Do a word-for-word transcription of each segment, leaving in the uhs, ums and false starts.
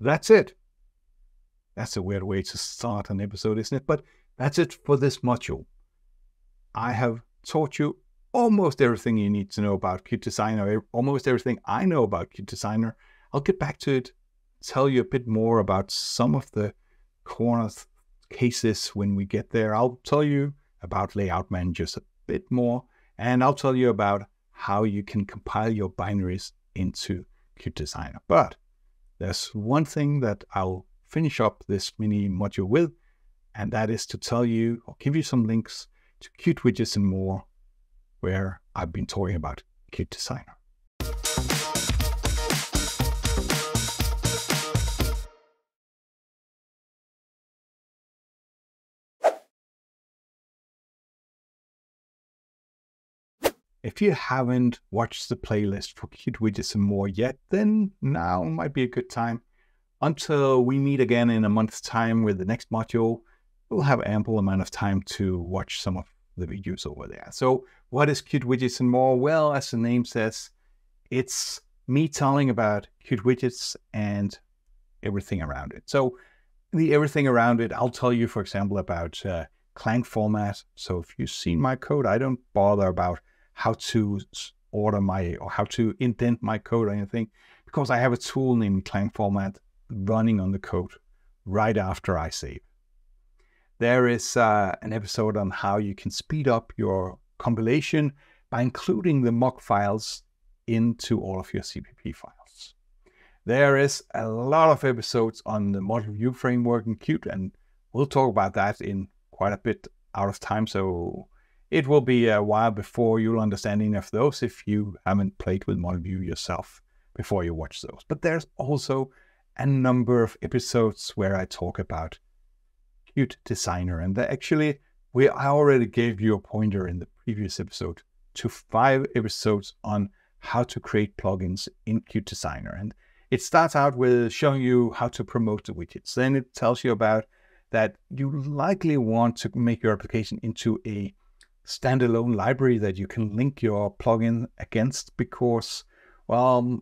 That's it. That's a weird way to start an episode, isn't it? But that's it for this module. I have taught you almost everything you need to know about Qt Designer, almost everything I know about Qt Designer. I'll get back to it, tell you a bit more about some of the corner cases when we get there. I'll tell you about layout managers a bit more, and I'll tell you about how you can compile your binaries into Qt Designer. But there's one thing that I'll finish up this mini module with, and that is to tell you or give you some links to Qt Widgets and more, where I've been talking about Qt Designer. If you haven't watched the playlist for Qt Widgets and more yet, then now might be a good time. Until we meet again in a month's time with the next module, we'll have ample amount of time to watch some of the videos over there. So what is Qt Widgets and more? Well, as the name says, it's me telling about Qt Widgets and everything around it. So the everything around it, I'll tell you, for example, about uh, Clang Format. So if you've seen my code, I don't bother about how to order my, or how to indent my code or anything, because I have a tool named Clang Format running on the code right after I save. There is uh, an episode on how you can speed up your compilation by including the mock files into all of your C P P files. There is a lot of episodes on the Model View framework in Qt, and we'll talk about that in quite a bit out of time, so it will be a while before you'll understand any of those if you haven't played with Model View yourself before you watch those. But there's also a number of episodes where I talk about Qt Designer. And actually, we I already gave you a pointer in the previous episode to five episodes on how to create plugins in Qt Designer. And it starts out with showing you how to promote the widgets. Then it tells you about that you likely want to make your application into a standalone library that you can link your plugin against, because, well,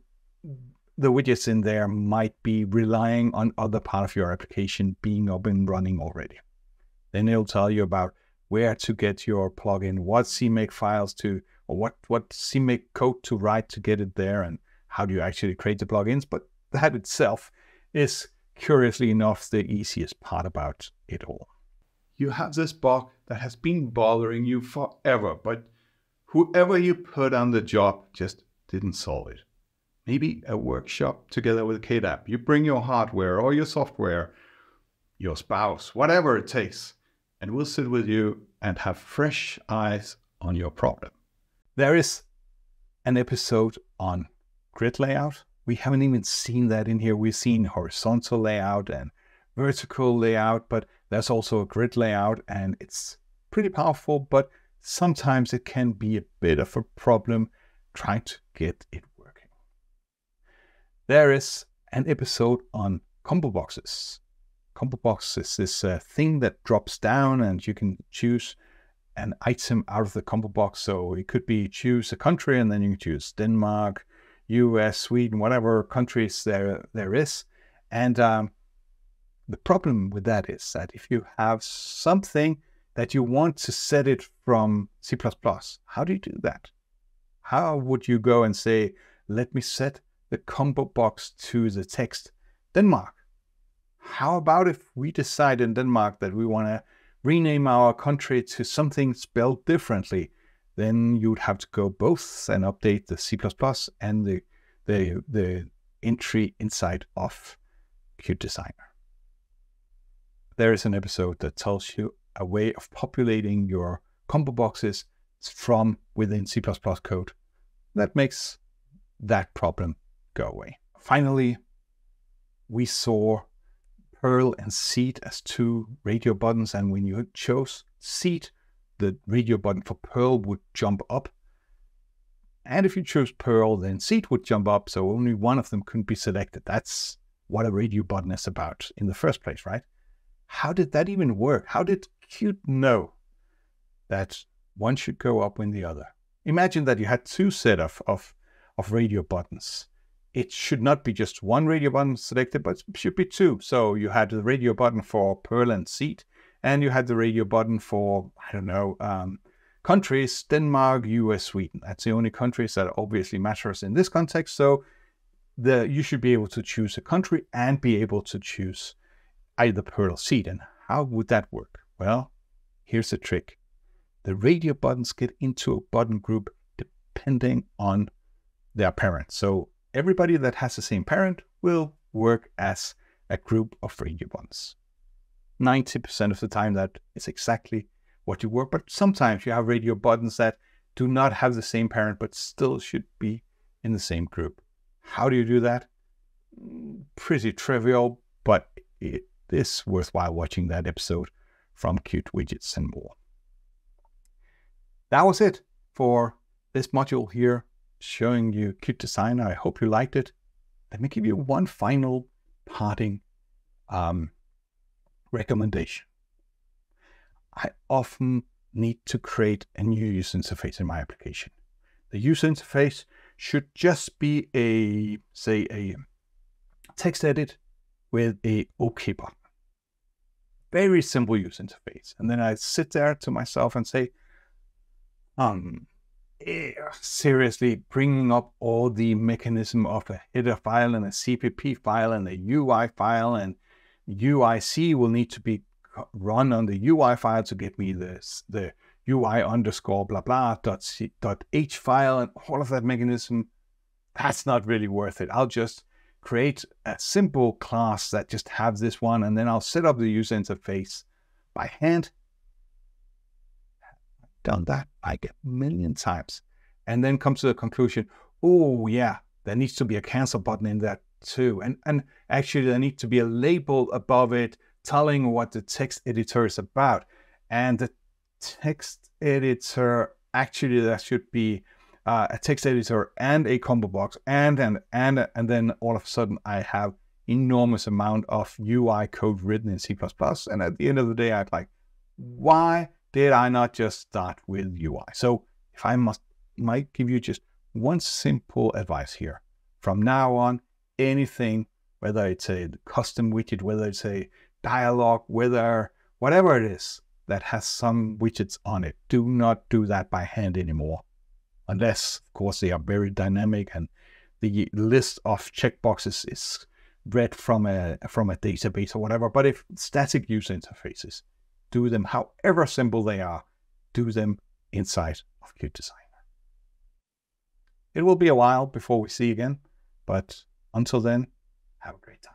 the widgets in there might be relying on other part of your application being up and running already. Then it'll tell you about where to get your plugin, what CMake files to, or what, what CMake code to write to get it there, and how do you actually create the plugins. But that itself is, curiously enough, the easiest part about it all. You have this bug that has been bothering you forever, but whoever you put on the job just didn't solve it. Maybe a workshop together with K D A B. You bring your hardware or your software, your spouse, whatever it takes, and we'll sit with you and have fresh eyes on your problem. There is an episode on grid layout. We haven't even seen that in here. We've seen horizontal layout and vertical layout, but there's also a grid layout, and it's pretty powerful, but sometimes it can be a bit of a problem trying to get it working. There is an episode on combo boxes. Combo boxes is a thing that drops down, and you can choose an item out of the combo box. So it could be choose a country, and then you can choose Denmark, U S, Sweden, whatever countries there there is. And um, the problem with that is that if you have something that you want to set it from C plus plus, how do you do that? How would you go and say, let me set the combo box to the text Denmark? How about if we decide in Denmark that we want to rename our country to something spelled differently? Then you would have to go both and update the C plus plus and the, the, the entry inside of Qt Designer. There is an episode that tells you a way of populating your combo boxes from within C plus plus code that makes that problem go away. Finally, we saw Pearl and Seed as two radio buttons, and when you chose Seed, the radio button for Pearl would jump up. And if you chose Pearl, then Seed would jump up, so only one of them couldn't be selected. That's what a radio button is about in the first place, right? How did that even work? How did Qt know that one should go up when the other? Imagine that you had two set of, of, of radio buttons. it should not be just one radio button selected, but it should be two. So you had the radio button for Pearl and Seat, and you had the radio button for, I don't know, um, countries, Denmark, U S, Sweden. That's the only countries that obviously matters in this context. So the, you should be able to choose a country and be able to choose either Pearl or Seat. And how would that work? Well, here's a trick. The radio buttons get into a button group depending on their parent. So everybody that has the same parent will work as a group of radio buttons. ninety percent of the time that is exactly what you work, but sometimes you have radio buttons that do not have the same parent, but still should be in the same group. How do you do that? Pretty trivial, but it is worthwhile watching that episode from Qt Widgets and more. That was it for this module here, showing you Qt Designer. I hope you liked it. Let me give you one final parting um, recommendation. I often need to create a new user interface in my application. The user interface should just be a, say, a text edit with a OK button. Very simple user interface. And then I sit there to myself and say, um, seriously, bringing up all the mechanism of a header file and a C P P file and a U I file and U I C will need to be run on the U I file to get me this, the U I underscore blah blah dot, C, dot H file and all of that mechanism. That's not really worth it. I'll just create a simple class that just have this one, and then I'll set up the user interface by hand. I've done that like a million times. And then come to the conclusion, oh yeah, there needs to be a cancel button in that too. And, and actually there needs to be a label above it telling what the text editor is about. And the text editor, actually there should be uh, a text editor and a combo box and, and, and, and then all of a sudden I have enormous amount of U I code written in C plus plus. And at the end of the day, I'd like, why did I not just start with U I? So if I must, might give you just one simple advice here. From now on, anything, whether it's a custom widget, whether it's a dialogue, whether whatever it is that has some widgets on it, do not do that by hand anymore. Unless, of course, they are very dynamic and the list of checkboxes is read from a, from a database or whatever. But if static user interfaces, do them however simple they are, do them inside of Qt Designer. It will be a while before we see again, but until then, have a great time.